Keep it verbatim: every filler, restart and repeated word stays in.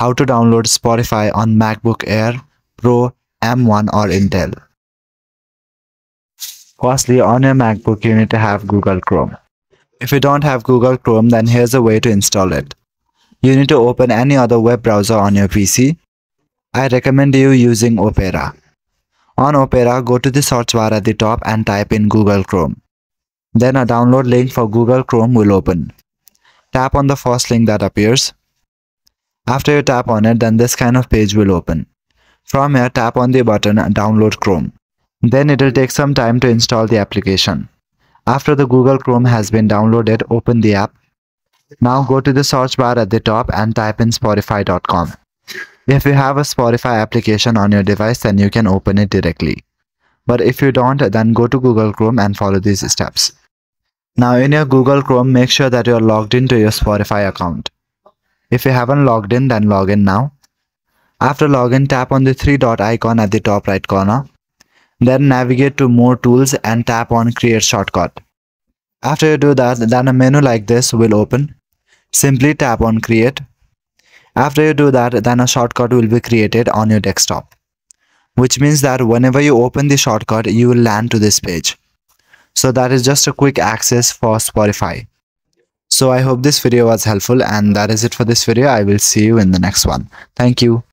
how to download Spotify on MacBook Air, Pro, M one or Intel. Firstly, on your MacBook you need to have Google Chrome. If you don't have Google Chrome, then here's a way to install it. You need to open any other web browser on your P C. I recommend you using Opera. On Opera, go to the search bar at the top and type in Google Chrome. Then a download link for Google Chrome will open. Tap on the first link that appears. After you tap on it, then this kind of page will open. From here, tap on the button Download Chrome. Then it'll take some time to install the application. After the Google Chrome has been downloaded, open the app. Now go to the search bar at the top and type in Spotify dot com. If you have a Spotify application on your device, then you can open it directly. But if you don't, then go to Google Chrome and follow these steps. Now in your Google Chrome, make sure that you're logged into your Spotify account. If you haven't logged in, then log in now. After login, tap on the three dot icon at the top right corner. Then navigate to More Tools and tap on Create Shortcut. After you do that, then a menu like this will open. Simply tap on Create. After you do that, then a shortcut will be created on your desktop, which means that whenever you open the shortcut, you will land to this page. So that is just a quick access for Spotify. So I hope this video was helpful, and that is it for this video. I will see you in the next one. Thank you.